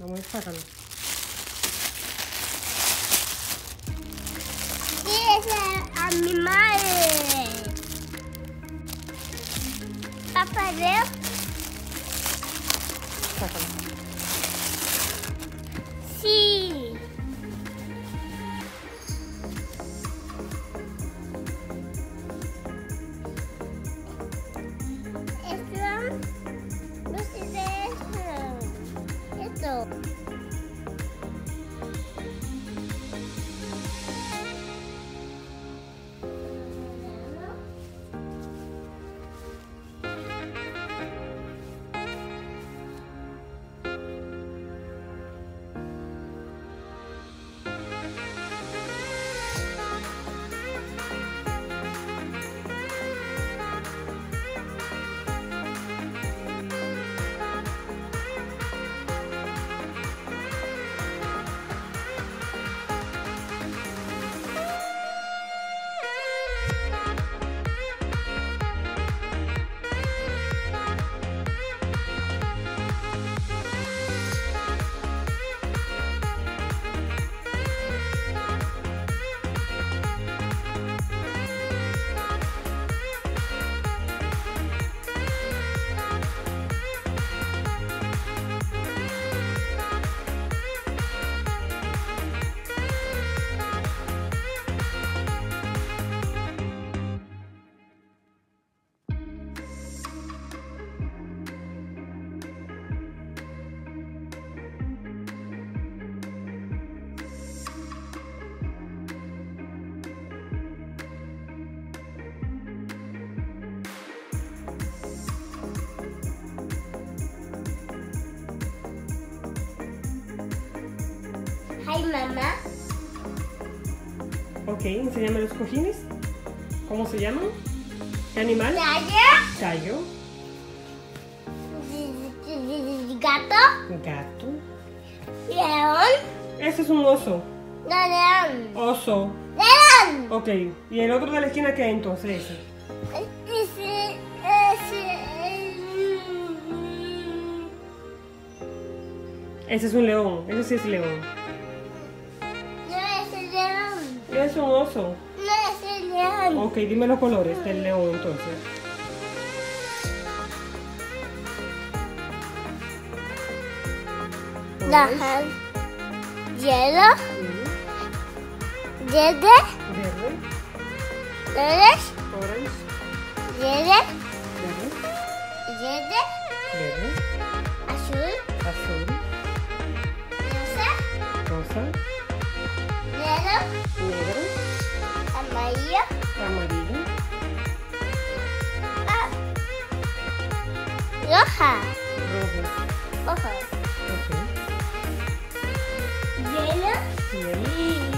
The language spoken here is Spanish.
Vamos a sacarlo. Esse animal para fazer. Sácalo. Sim. Ay, mamá. Ok, enséñame los cojines. ¿Cómo se llaman? ¿Qué animal? Gallo. Gallo. Gato. Gato. León. Ese es un oso. No, león. Oso. León. Ok, ¿y el otro de la esquina qué entonces? Ese es un león, ese sí es león. Es un oso. No, es el león. Ok, dime los colores del león entonces. Naranja, hielo, verde, orange, verde, azul, rosa, negro, amarillo, rojo, hielo.